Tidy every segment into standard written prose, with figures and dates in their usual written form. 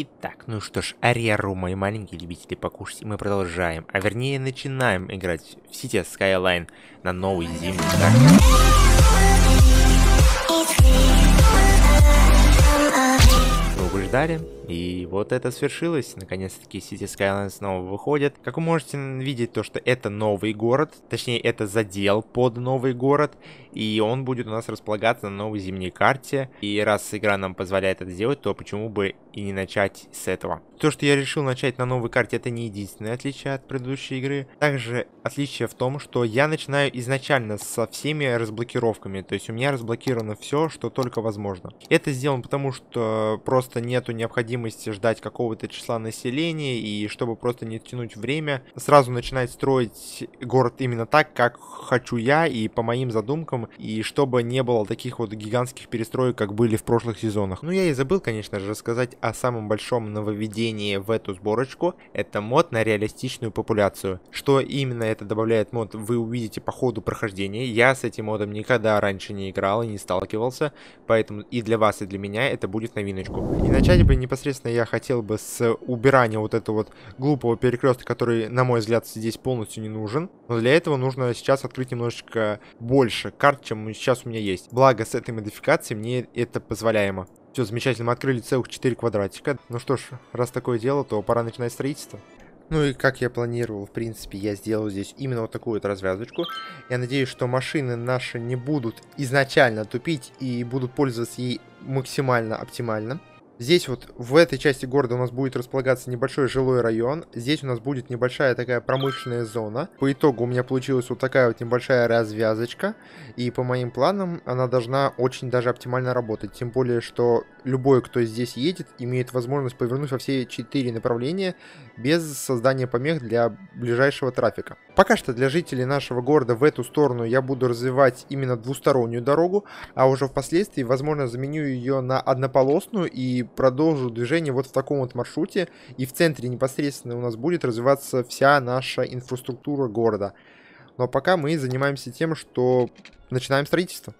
Итак, ну что ж, Ареру, мои маленькие любители покушать, и мы продолжаем, а вернее начинаем играть в Cities Skylines на новый зимний старт. Долго ждали, и вот это свершилось, наконец-таки Cities Skylines снова выходит. Как вы можете видеть, то что это новый город, точнее это задел под новый город, и он будет у нас располагаться на новой зимней карте. И раз игра нам позволяет это сделать, то почему бы и не начать с этого. То, что я решил начать на новой карте, это не единственное отличие от предыдущей игры. Также отличие в том, что я начинаю изначально со всеми разблокировками, то есть у меня разблокировано все, что только возможно. Это сделано потому, что просто нету необходимости ждать какого-то числа населения, и чтобы просто не тянуть время, сразу начинать строить город именно так, как хочу я и по моим задумкам. И чтобы не было таких вот гигантских перестроек, как были в прошлых сезонах. Ну я и забыл, конечно же, рассказать о самом большом нововведении в эту сборочку. Это мод на реалистичную популяцию. Что именно это добавляет мод, вы увидите по ходу прохождения. Я с этим модом никогда раньше не играл и не сталкивался, поэтому и для вас, и для меня это будет новиночку. И начать бы непосредственно я хотел бы с убирания вот этого вот глупого перекрестка, который, на мой взгляд, здесь полностью не нужен. Но для этого нужно сейчас открыть немножечко больше карт, чем сейчас у меня есть. Благо, с этой модификацией мне это позволяемо. Все, замечательно, мы открыли целых 4 квадратика. Ну что ж, раз такое дело, то пора начинать строительство. Ну и как я планировал, в принципе, я сделал здесь именно вот такую вот развязочку. Я надеюсь, что машины наши не будут изначально тупить и будут пользоваться ей максимально оптимально. Здесь вот в этой части города у нас будет располагаться небольшой жилой район. Здесь у нас будет небольшая такая промышленная зона. По итогу у меня получилась вот такая вот небольшая развязочка. И по моим планам она должна очень даже оптимально работать. Тем более, что любой, кто здесь едет, имеет возможность повернуть во все 4 направления без создания помех для ближайшего трафика. Пока что для жителей нашего города в эту сторону я буду развивать именно двустороннюю дорогу. А уже впоследствии, возможно, заменю ее на однополосную и продолжу движение вот в таком вот маршруте, и в центре непосредственно у нас будет развиваться вся наша инфраструктура города. Но пока мы занимаемся тем, что начинаем строительство.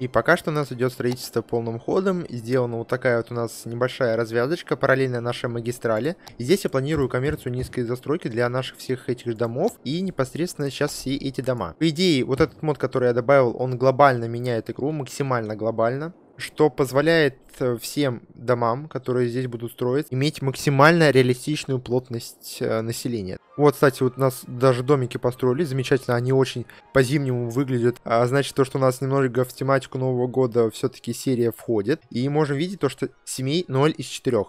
И пока что у нас идет строительство полным ходом. Сделана вот такая вот у нас небольшая развязочка, параллельно нашей магистрали. И здесь я планирую коммерцию низкой застройки для наших всех этих домов и непосредственно сейчас все эти дома. По идее, вот этот мод, который я добавил, он глобально меняет игру, максимально глобально, что позволяет всем домам, которые здесь будут строить, иметь максимально реалистичную плотность населения. Вот, кстати, вот у нас даже домики построили, замечательно, они очень по-зимнему выглядят, значит, то, что у нас немного в тематику Нового года все-таки серия входит, и можем видеть то, что семей 0 из 4.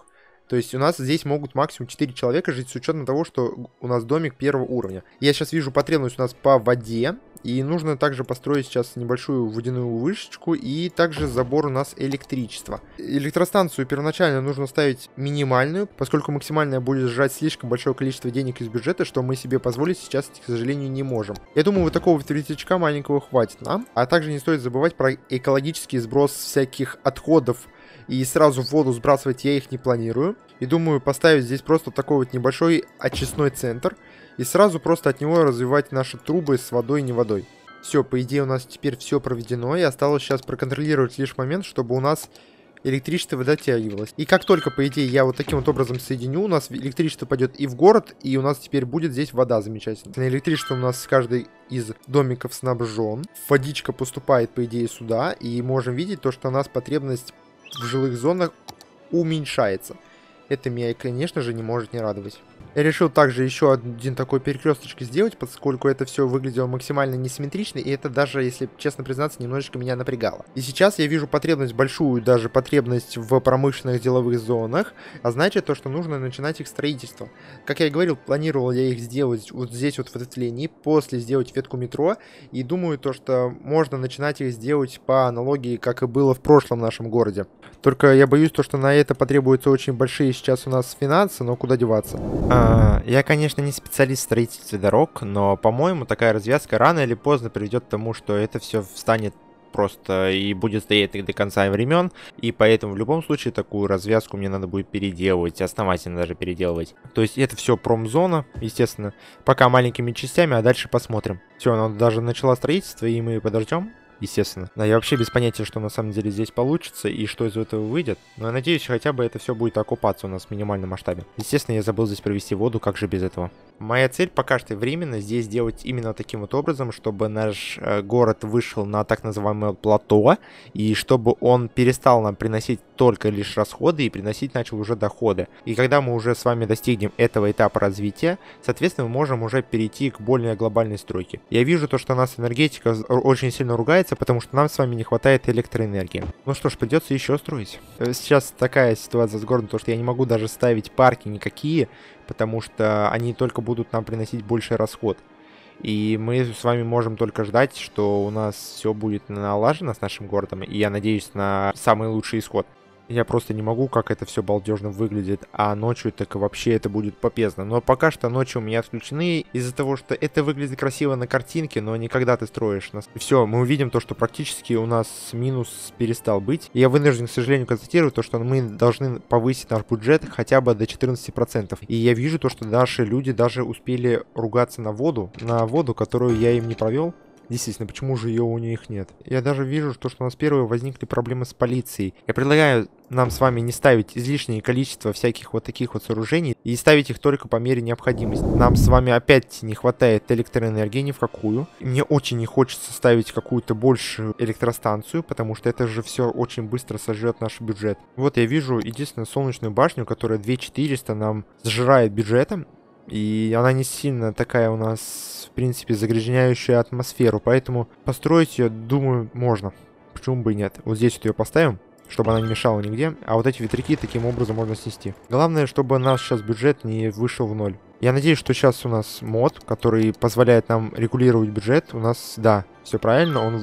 То есть у нас здесь могут максимум 4 человека жить с учетом того, что у нас домик первого уровня. Я сейчас вижу потребность у нас по воде. И нужно также построить сейчас небольшую водяную вышечку и также забор у нас электричества. Электростанцию первоначально нужно ставить минимальную, поскольку максимальная будет сжать слишком большое количество денег из бюджета, что мы себе позволить сейчас, к сожалению, не можем. Я думаю, вот такого третячка маленького хватит нам. А также не стоит забывать про экологический сброс всяких отходов. И сразу в воду сбрасывать я их не планирую. И думаю поставить здесь просто такой вот небольшой очистной центр. И сразу просто от него развивать наши трубы с водой и не водой. Все, по идее у нас теперь все проведено. И осталось сейчас проконтролировать лишь момент, чтобы у нас электричество дотягивалось. И как только, по идее, я вот таким вот образом соединю, у нас электричество пойдет и в город, и у нас теперь будет здесь вода замечательно. Электричество у нас каждый из домиков снабжен. Водичка поступает, по идее, сюда. И можем видеть то, что у нас потребность в жилых зонах уменьшается. Это меня, конечно же, не может не радовать. Я решил также еще один такой перекресточек сделать, поскольку это все выглядело максимально несимметрично, и это даже, если честно признаться, немножечко меня напрягало. И сейчас я вижу потребность, большую даже потребность в промышленных деловых зонах, а значит то, что нужно начинать их строительство. Как я и говорил, планировал я их сделать вот здесь вот в ответвлении, после сделать ветку метро, и думаю то, что можно начинать их сделать по аналогии, как и было в прошлом нашем городе. Только я боюсь то, что на это потребуются очень большие сейчас у нас финансы, но куда деваться? Я, конечно, не специалист в строительстве дорог, но, по-моему, такая развязка рано или поздно приведет к тому, что это все встанет просто и будет стоять до конца времен, и поэтому в любом случае такую развязку мне надо будет переделывать, основательно даже переделывать. То есть это все промзона, естественно, пока маленькими частями, а дальше посмотрим. Все, она даже начала строительство, и мы подождем. естественно. Да, я вообще без понятия, что на самом деле здесь получится и что из этого выйдет. Но я надеюсь, хотя бы это все будет окупаться у нас в минимальном масштабе. Естественно, я забыл здесь провести воду, как же без этого. Моя цель пока что временно здесь делать именно таким вот образом, чтобы наш город вышел на так называемое плато, и чтобы он перестал нам приносить только лишь расходы и приносить начал уже доходы. И когда мы уже с вами достигнем этого этапа развития, соответственно, мы можем уже перейти к более глобальной стройке. Я вижу то, что у нас энергетика очень сильно ругается, потому что нам с вами не хватает электроэнергии. Ну что ж, придется еще строить. Сейчас такая ситуация с городом, то что я не могу даже ставить парки никакие, потому что они только будут нам приносить больше расход. И мы с вами можем только ждать, что у нас все будет налажено с нашим городом, и я надеюсь на самый лучший исход. Я просто не могу, как это все балдежно выглядит, а ночью так вообще это будет попездно. Но пока что ночи у меня отключены из-за того, что это выглядит красиво на картинке, но никогда ты строишь нас. Все, мы увидим то, что практически у нас минус перестал быть. Я вынужден, к сожалению, констатировать то, что мы должны повысить наш бюджет хотя бы до 14%. И я вижу то, что наши люди даже успели ругаться на воду, которую я им не провел. Действительно, почему же ее у них нет? Я даже вижу, что у нас первые возникли проблемы с полицией. Я предлагаю нам с вами не ставить излишнее количество всяких вот таких вот сооружений и ставить их только по мере необходимости. Нам с вами опять не хватает электроэнергии ни в какую. Мне очень не хочется ставить какую-то большую электростанцию, потому что это же все очень быстро сожрет наш бюджет. Вот я вижу единственную солнечную башню, которая 2400 нам сжирает бюджетом. И она не сильно такая у нас, в принципе, загрязняющая атмосферу. Поэтому построить ее, думаю, можно. Почему бы и нет? Вот здесь вот ее поставим, чтобы она не мешала нигде. А вот эти ветряки таким образом можно снести. Главное, чтобы наш сейчас бюджет не вышел в ноль. Я надеюсь, что сейчас у нас мод, который позволяет нам регулировать бюджет. У нас, да, все правильно. Он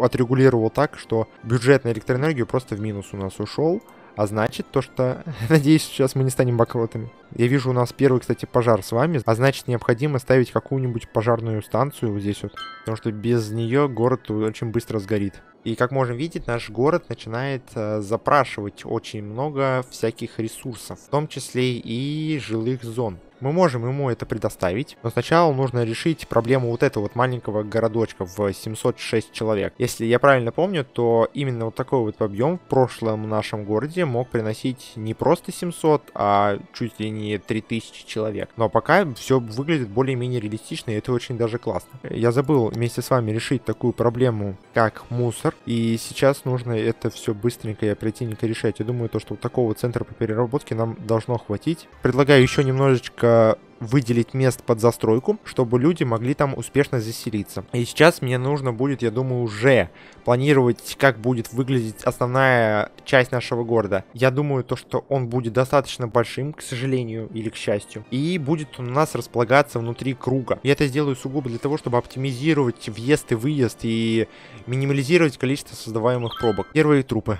отрегулировал так, что бюджет на электроэнергию просто в минус у нас ушел. А значит, то что, надеюсь, сейчас мы не станем банкротами. Я вижу, у нас первый, кстати, пожар с вами. А значит, необходимо ставить какую-нибудь пожарную станцию вот здесь вот. Потому что без нее город очень быстро сгорит. И как можем видеть, наш город начинает запрашивать очень много всяких ресурсов. В том числе и жилых зон. Мы можем ему это предоставить, но сначала нужно решить проблему вот этого вот маленького городочка в 706 человек. Если я правильно помню, то именно вот такой вот объем в прошлом нашем городе мог приносить не просто 700, а чуть ли не 3000 человек. Но пока все выглядит более-менее реалистично, и это очень даже классно. Я забыл вместе с вами решить такую проблему, как мусор, и сейчас нужно это все быстренько и оперативненько решать. Я думаю, то, что вот такого центра по переработке нам должно хватить. Предлагаю еще немножечко выделить мест под застройку, чтобы люди могли там успешно заселиться. И сейчас мне нужно будет, я думаю, уже планировать, как будет выглядеть основная часть нашего города. Я думаю, то, что он будет достаточно большим, к сожалению, или к счастью, и будет у нас располагаться внутри круга. Я это сделаю сугубо для того, чтобы оптимизировать въезд и выезд и минимализировать количество создаваемых пробок. Первый труп,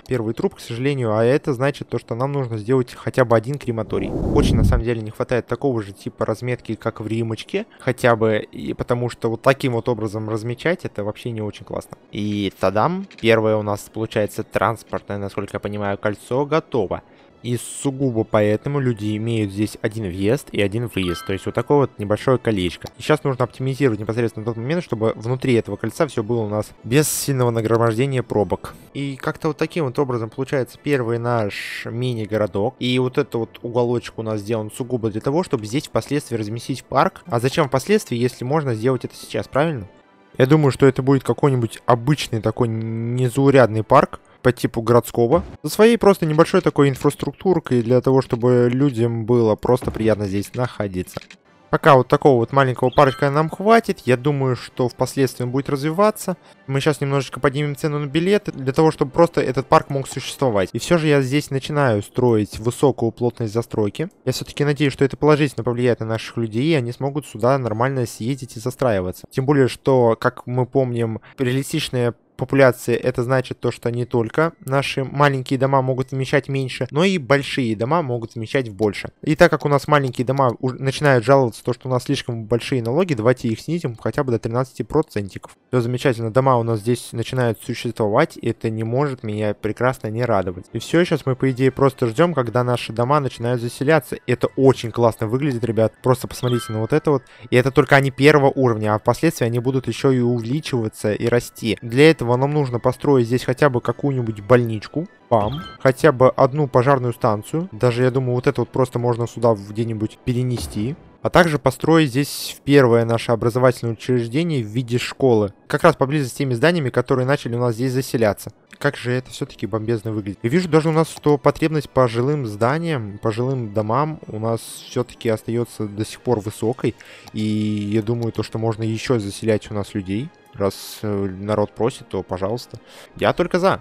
к сожалению, а это значит то, что нам нужно сделать хотя бы один крематорий. Очень, на самом деле, не хватает такого же типа разметки, как в Римочке, хотя бы, и потому что вот таким вот образом размечать, это вообще не очень классно. И тадам, первое у нас получается транспортное, насколько я понимаю, кольцо готово. И сугубо поэтому люди имеют здесь один въезд и один выезд. То есть вот такое вот небольшое колечко. И сейчас нужно оптимизировать непосредственно тот момент, чтобы внутри этого кольца все было у нас без сильного нагромождения пробок. И как-то вот таким вот образом получается первый наш мини-городок. И вот этот вот уголочек у нас сделан сугубо для того, чтобы здесь впоследствии разместить парк. А зачем впоследствии, если можно сделать это сейчас, правильно? Я думаю, что это будет какой-нибудь обычный такой незаурядный парк по типу городского, со своей просто небольшой такой инфраструктуркой для того, чтобы людям было просто приятно здесь находиться. Пока вот такого вот маленького парочка нам хватит, я думаю, что впоследствии он будет развиваться. Мы сейчас немножечко поднимем цену на билеты, для того, чтобы просто этот парк мог существовать. И все же я здесь начинаю строить высокую плотность застройки. Я все-таки надеюсь, что это положительно повлияет на наших людей, и они смогут сюда нормально съездить и застраиваться. Тем более, что, как мы помним, реалистичная популяции, это значит то, что не только наши маленькие дома могут вмещать меньше, но и большие дома могут вмещать больше. И так как у нас маленькие дома начинают жаловаться, то, что у нас слишком большие налоги, давайте их снизим хотя бы до 13%. Все замечательно, дома у нас здесь начинают существовать, и это не может меня прекрасно не радовать. И все, сейчас мы по идее просто ждем, когда наши дома начинают заселяться. Это очень классно выглядит, ребят, просто посмотрите на вот это вот. И это только они первого уровня, а впоследствии они будут еще и увеличиваться и расти. Для этого этого нам нужно построить здесь хотя бы какую-нибудь больничку. Бам. Хотя бы одну пожарную станцию. Даже, я думаю, вот это вот просто можно сюда где-нибудь перенести. А также построить здесь первое наше образовательное учреждение в виде школы. Как раз поблизости с теми зданиями, которые начали у нас здесь заселяться. Как же это все-таки бомбезно выглядит. И вижу даже у нас, что потребность по жилым зданиям, по жилым домам у нас все-таки остается до сих пор высокой. И я думаю, то, что можно еще заселять у нас людей. Раз народ просит, то пожалуйста. Я только за.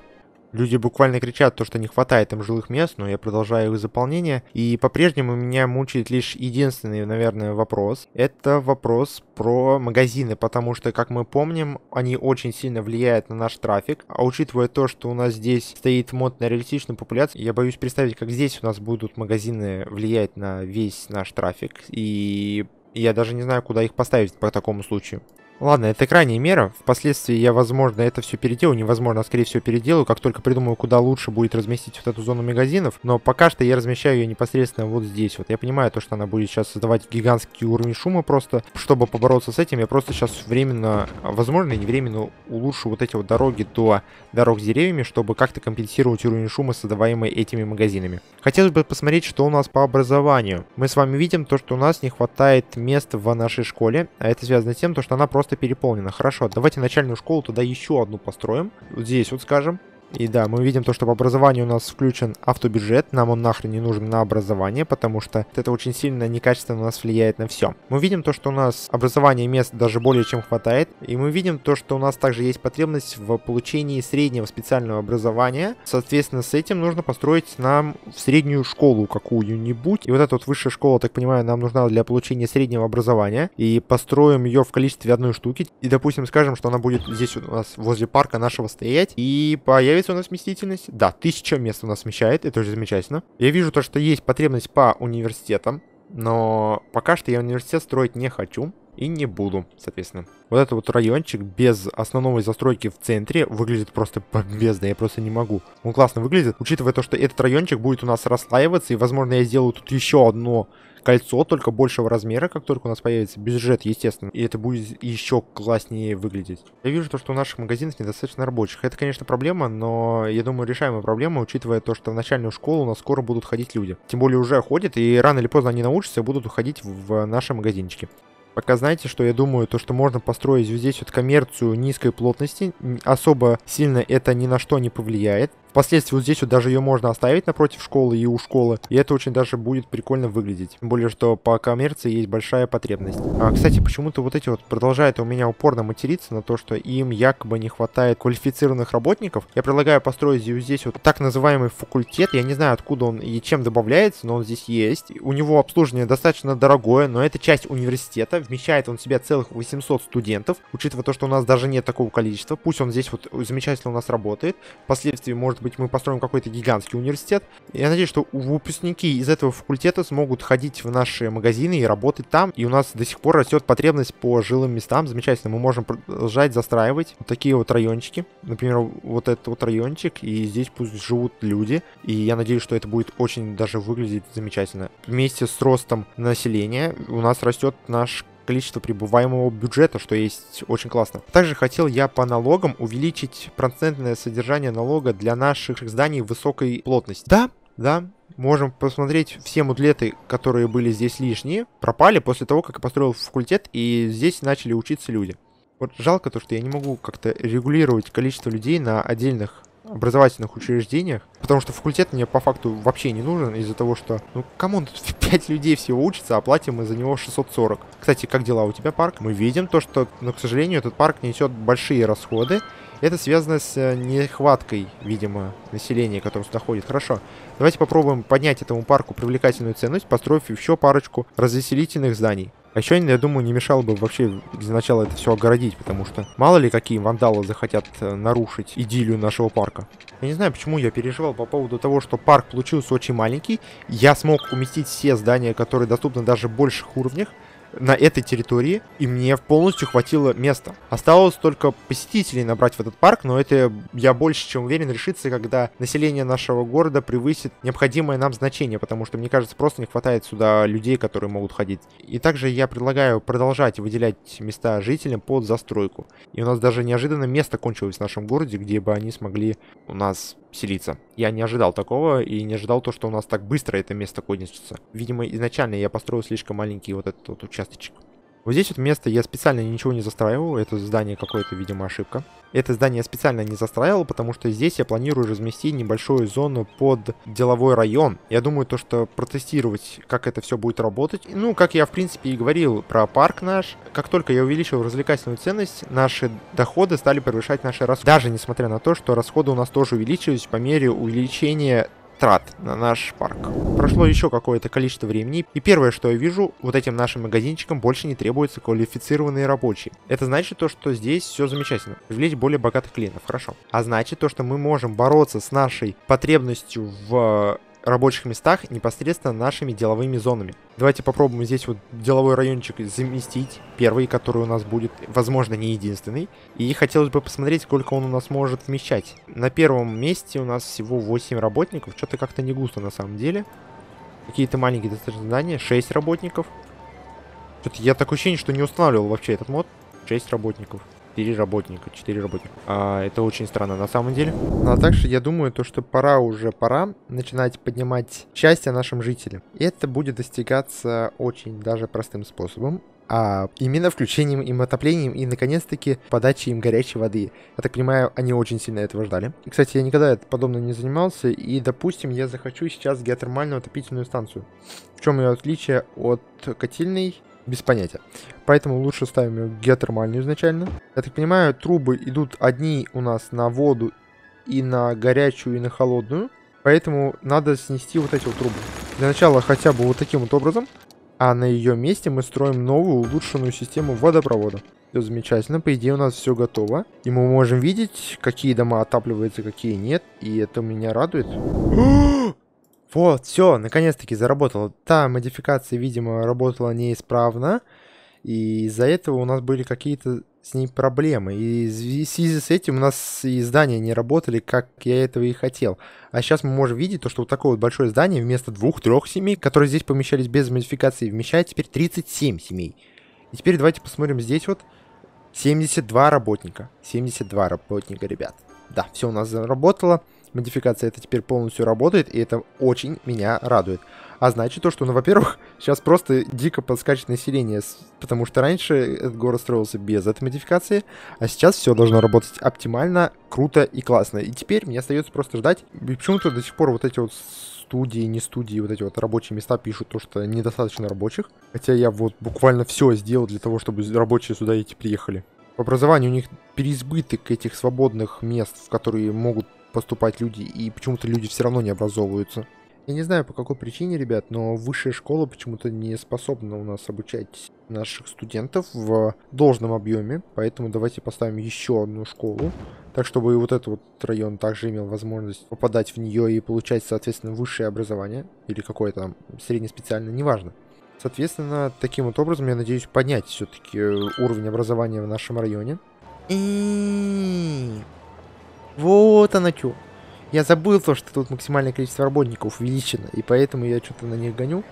Люди буквально кричат, то, что не хватает им жилых мест, но я продолжаю их заполнение. И по-прежнему меня мучает лишь единственный, наверное, вопрос. Это вопрос про магазины, потому что, как мы помним, они очень сильно влияют на наш трафик. А учитывая то, что у нас здесь стоит мод на реалистичную популяцию, я боюсь представить, как здесь у нас будут магазины влиять на весь наш трафик. И я даже не знаю, куда их поставить по такому случаю. Ладно, это крайняя мера. Впоследствии я, возможно, это все переделаю. Невозможно, а скорее всего переделаю, как только придумаю, куда лучше будет разместить вот эту зону магазинов. Но пока что я размещаю ее непосредственно вот здесь. Вот я понимаю то, что она будет сейчас создавать гигантский уровень шума просто. Чтобы побороться с этим, я просто сейчас временно, возможно, и не временно улучшу вот эти вот дороги до дорог с деревьями, чтобы как-то компенсировать уровень шума, создаваемый этими магазинами. Хотелось бы посмотреть, что у нас по образованию. Мы с вами видим то, что у нас не хватает мест в нашей школе. А это связано с тем, что она просто переполнена. Хорошо, давайте начальную школу туда еще одну построим. Вот здесь вот, скажем. И да, мы видим то, что по образованию у нас включен автобюджет. Нам он нахрен не нужен на образование, потому что это очень сильно некачественно у нас влияет на все. Мы видим то, что у нас образование мест даже более чем хватает. И мы видим то, что у нас также есть потребность в получении среднего специального образования. Соответственно, с этим нужно построить нам среднюю школу какую-нибудь. И вот эта вот высшая школа, так понимаю, нам нужна для получения среднего образования. И построим ее в количестве одной штуки. И, допустим, скажем, что она будет здесь у нас возле парка нашего стоять. И появится у нас вместительность. Да, 1000 мест у нас вмещает, это уже замечательно. Я вижу то, что есть потребность по университетам, но пока что я университет строить не хочу и не буду, соответственно. Вот этот вот райончик без основной застройки в центре выглядит просто бомбезно, я просто не могу. Он классно выглядит, учитывая то, что этот райончик будет у нас расслаиваться, и, возможно, я сделаю тут еще одно кольцо, только большего размера, как только у нас появится бюджет, естественно. И это будет еще класснее выглядеть. Я вижу то, что у наших магазинов недостаточно рабочих. Это, конечно, проблема, но, я думаю, решаемая проблема, учитывая то, что в начальную школу у нас скоро будут ходить люди. Тем более уже ходят, и рано или поздно они научатся и будут уходить в наши магазинчики. Пока знаете, что я думаю, то, что можно построить вот здесь вот коммерцию низкой плотности. Особо сильно это ни на что не повлияет. Впоследствии вот здесь вот даже ее можно оставить напротив школы и у школы. И это очень даже будет прикольно выглядеть. Тем более, что по коммерции есть большая потребность. А, кстати, почему-то вот эти вот продолжают у меня упорно материться на то, что им якобы не хватает квалифицированных работников. Я предлагаю построить здесь вот так называемый факультет. Я не знаю, откуда он и чем добавляется, но он здесь есть. У него обслуживание достаточно дорогое, но это часть университета. Вмещает он в себя целых 800 студентов. Учитывая то, что у нас даже нет такого количества. Пусть он здесь вот замечательно у нас работает. Впоследствии может быть, мы построим какой-то гигантский университет. Я надеюсь, что выпускники из этого факультета смогут ходить в наши магазины и работать там. И у нас до сих пор растет потребность по жилым местам. Замечательно, мы можем продолжать застраивать вот такие вот райончики. Например, вот этот вот райончик. И здесь пусть живут люди. И я надеюсь, что это будет очень даже выглядеть замечательно. Вместе с ростом населения у нас растет наш количество прибываемого бюджета, что есть очень классно. Также хотел я по налогам увеличить процентное содержание налога для наших зданий высокой плотности. Да, можем посмотреть все мудлеты, которые были здесь лишние, пропали после того, как я построил факультет, и здесь начали учиться люди. Вот жалко то, что я не могу как-то регулировать количество людей на отдельных образовательных учреждениях, потому что факультет мне по факту вообще не нужен из-за того, что, ну, камон, тут 5 людей всего учатся, а платим мы за него 640. Кстати, как дела у тебя, парк? Мы видим то, что, но, к сожалению, этот парк несет большие расходы. Это связано с нехваткой, видимо, населения, которое сюда ходит. Хорошо. Давайте попробуем поднять этому парку привлекательную ценность, построив еще парочку развеселительных зданий. А еще, я думаю, не мешало бы вообще для начала это все огородить, потому что мало ли какие вандалы захотят нарушить идиллию нашего парка. Я не знаю, почему я переживал по поводу того, что парк получился очень маленький. Я смог уместить все здания, которые доступны даже в больших уровнях. на этой территории, и мне полностью хватило места. Осталось только посетителей набрать в этот парк, но это, я больше чем уверен, решится, когда население нашего города превысит необходимое нам значение, потому что, мне кажется, просто не хватает сюда людей, которые могут ходить. И также я предлагаю продолжать выделять места жителям под застройку. И у нас даже неожиданно место кончилось в нашем городе, где бы они смогли у нас селиться. Я не ожидал такого и не ожидал то, что у нас так быстро это место кончится. Видимо, изначально я построил слишком маленький вот этот вот участочек. Вот здесь вот место я специально ничего не застраивал, это здание какое-то, видимо, ошибка. Это здание я специально не застраивал, потому что здесь я планирую разместить небольшую зону под деловой район. Я думаю, то, что протестировать, как это все будет работать. Ну, как я, в принципе, и говорил про парк наш. Как только я увеличил развлекательную ценность, наши доходы стали превышать наши расходы. Даже несмотря на то, что расходы у нас тоже увеличились по мере увеличения трат на наш парк. Прошло еще какое-то количество времени, и первое, что я вижу, вот этим нашим магазинчикам больше не требуются квалифицированные рабочие. Это значит то, что здесь все замечательно. Привлечь более богатых клиентов, хорошо. А значит то, что мы можем бороться с нашей потребностью в рабочих местах непосредственно нашими деловыми зонами. Давайте попробуем здесь вот деловой райончик заместить. Первый, который у нас будет, возможно, не единственный. И хотелось бы посмотреть, сколько он у нас может вмещать. На первом месте у нас всего 8 работников. Что-то как-то не густо на самом деле. Какие-то маленькие достаточно здания. 6 работников. Я такое ощущение, что не устанавливал вообще этот мод. 6 работников. 4 работника, 4 работника. Это очень странно на самом деле. А также я думаю, то, что пора начинать поднимать счастье нашим жителям. Это будет достигаться очень даже простым способом. А именно включением им отопления и, наконец-таки, подачей им горячей воды. Я так понимаю, они очень сильно этого ждали. И, кстати, я никогда подобным не занимался. И, допустим, я захочу сейчас геотермальную отопительную станцию. В чем ее отличие от котельной? Без понятия. Поэтому лучше ставим ее геотермальную изначально. Я так понимаю, трубы идут одни у нас на воду и на горячую, и на холодную. Поэтому надо снести вот эти вот трубы. Для начала хотя бы вот таким вот образом. А на ее месте мы строим новую улучшенную систему водопровода. Все замечательно. По идее у нас все готово. И мы можем видеть, какие дома отапливаются, какие нет. И это меня радует. Вот, все, наконец-таки заработало. Та модификация, видимо, работала неисправно. И из-за этого у нас были какие-то с ней проблемы. И в связи с этим у нас и здания не работали, как я этого и хотел. А сейчас мы можем видеть, то, что вот такое вот большое здание вместо 2-3 семей, которые здесь помещались без модификации, вмещает теперь 37 семей. И теперь давайте посмотрим здесь вот 72 работника. 72 работника, ребят. Да, все у нас заработало. Модификация это теперь полностью работает, и это очень меня радует. А значит то, что, ну, во-первых, сейчас просто дико подскачет население, потому что раньше этот город строился без этой модификации, а сейчас все должно работать оптимально, круто и классно. И теперь мне остается просто ждать. Почему-то до сих пор вот эти вот студии, не студии, вот эти вот рабочие места пишут то, что недостаточно рабочих. Хотя я вот буквально все сделал для того, чтобы рабочие сюда эти приехали. В образовании у них переизбыток этих свободных мест, в которые могут поступать люди, и почему-то люди все равно не образовываются. Я не знаю, по какой причине, ребят, но высшая школа почему-то не способна у нас обучать наших студентов в должном объеме, поэтому давайте поставим еще одну школу, так чтобы и вот этот вот район также имел возможность попадать в нее и получать, соответственно, высшее образование, или какое-то там среднеспециальное, неважно. Соответственно, таким вот образом, я надеюсь, поднять все-таки уровень образования в нашем районе. И... вот она чё. Я забыл то, что тут максимальное количество работников увеличено, и поэтому я что-то на них гоню.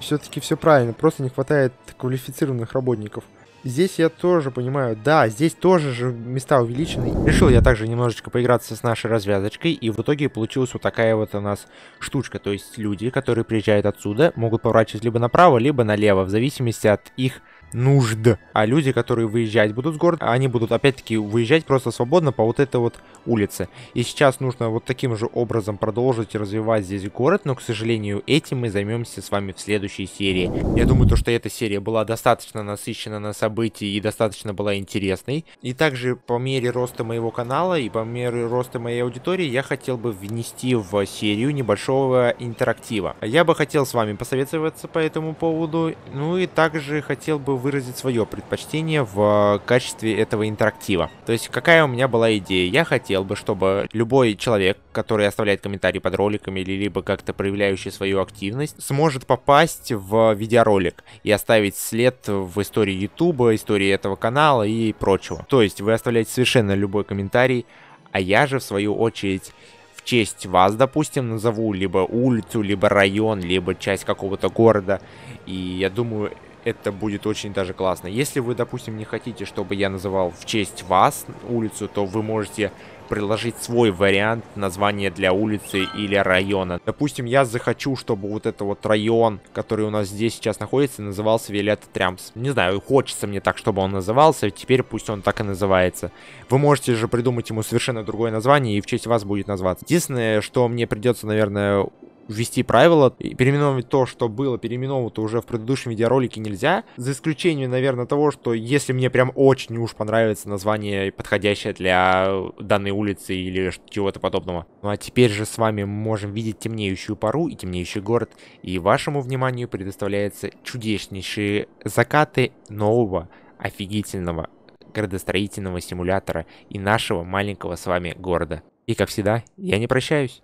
Все-таки все правильно, просто не хватает квалифицированных работников. Здесь я тоже понимаю, да, здесь тоже же места увеличены. Решил я также немножечко поиграться с нашей развязочкой, и в итоге получилась вот такая вот у нас штучка. То есть люди, которые приезжают отсюда, могут поворачивать либо направо, либо налево, в зависимости от их нужд. А люди, которые выезжать будут с города, они будут опять-таки выезжать просто свободно по вот этой вот улице. И сейчас нужно вот таким же образом продолжить развивать здесь город, но, к сожалению, этим мы займемся с вами в следующей серии. Я думаю, то, что эта серия была достаточно насыщена на события и достаточно была интересной. И также по мере роста моего канала и по мере роста моей аудитории я хотел бы внести в серию небольшого интерактива. Я бы хотел с вами посоветоваться по этому поводу, ну и также хотел бы выразить свое предпочтение в качестве этого интерактива. То есть какая у меня была идея? Я хотел бы, чтобы любой человек, который оставляет комментарий под роликами или либо как-то проявляющий свою активность, сможет попасть в видеоролик и оставить след в истории ютуба, истории этого канала и прочего. То есть вы оставляете совершенно любой комментарий, а я же в свою очередь в честь вас, допустим, назову либо улицу, либо район, либо часть какого-то города. И я думаю, это будет очень даже классно. Если вы, допустим, не хотите, чтобы я называл в честь вас улицу, то вы можете приложить свой вариант названия для улицы или района. Допустим, я захочу, чтобы вот этот вот район, который у нас здесь сейчас находится, назывался Виолетта Трямс. Не знаю, хочется мне так, чтобы он назывался, теперь пусть он так и называется. Вы можете же придумать ему совершенно другое название, и в честь вас будет назваться. Единственное, что мне придется, наверное, ввести правила и переименовывать то, что было переименовано уже в предыдущем видеоролике, нельзя. За исключением, наверное, того, что если мне прям очень уж понравится название, подходящее для данной улицы или чего-то подобного. Ну а теперь же с вами мы можем видеть темнеющую пору и темнеющий город. И вашему вниманию предоставляются чудеснейшие закаты нового офигительного градостроительного симулятора и нашего маленького с вами города. И как всегда, я не прощаюсь.